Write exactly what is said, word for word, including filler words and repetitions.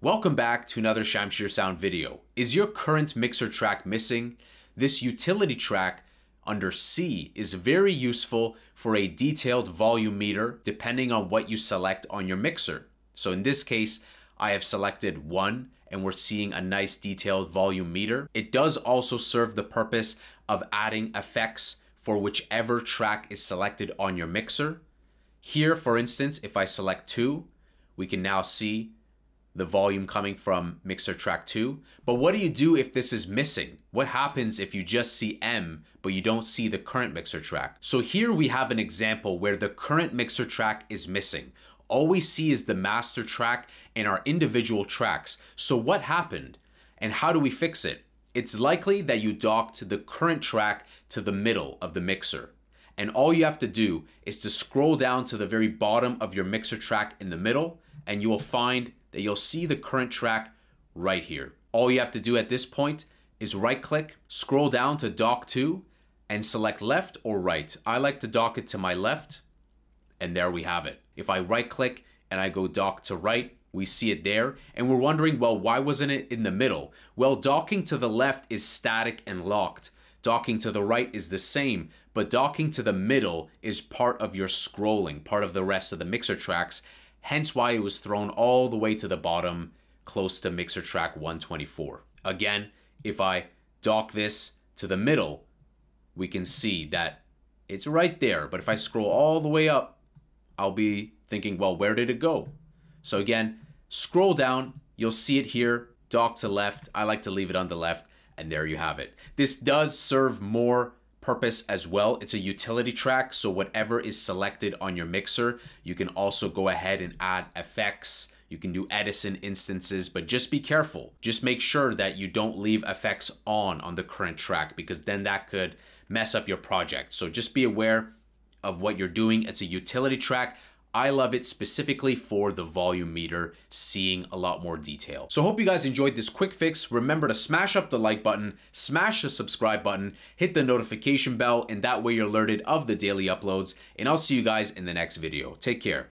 Welcome back to another Shamshir Sound video. Is your current mixer track missing? This utility track under C is very useful for a detailed volume meter depending on what you select on your mixer. So in this case, I have selected one and we're seeing a nice detailed volume meter. It does also serve the purpose of adding effects for whichever track is selected on your mixer. Here, for instance, if I select two, we can now see the volume coming from mixer track two. But what do you do if this is missing? What happens if you just see M, but you don't see the current mixer track? So here we have an example where the current mixer track is missing. All we see is the master track and our individual tracks. So what happened and how do we fix it? It's likely that you docked the current track to the middle of the mixer. And all you have to do is to scroll down to the very bottom of your mixer track in the middle, and you will find that you'll see the current track right here. All you have to do at this point is right click, scroll down to dock to, and select left or right. I like to dock it to my left, and there we have it. If I right click and I go dock to right, we see it there, and we're wondering, well, why wasn't it in the middle? Well, docking to the left is static and locked. Docking to the right is the same, but docking to the middle is part of your scrolling, part of the rest of the mixer tracks, hence why it was thrown all the way to the bottom, close to mixer track one twenty-four. Again, if I dock this to the middle, we can see that it's right there, but if I scroll all the way up, I'll be thinking, well, where did it go? So again, scroll down, you'll see it here, dock to left, I like to leave it on the left, and there you have it. This does serve more purpose as well. It's a utility track, so whatever is selected on your mixer, you can also go ahead and add effects. You can do Edison instances, but just be careful. Just make sure that you don't leave effects on on the current track, because then that could mess up your project. So just be aware of what you're doing. It's a utility track. I love it specifically for the volume meter, seeing a lot more detail. So hope you guys enjoyed this quick fix. Remember to smash up the like button, smash the subscribe button, hit the notification bell, and that way you're alerted of the daily uploads. And I'll see you guys in the next video. Take care.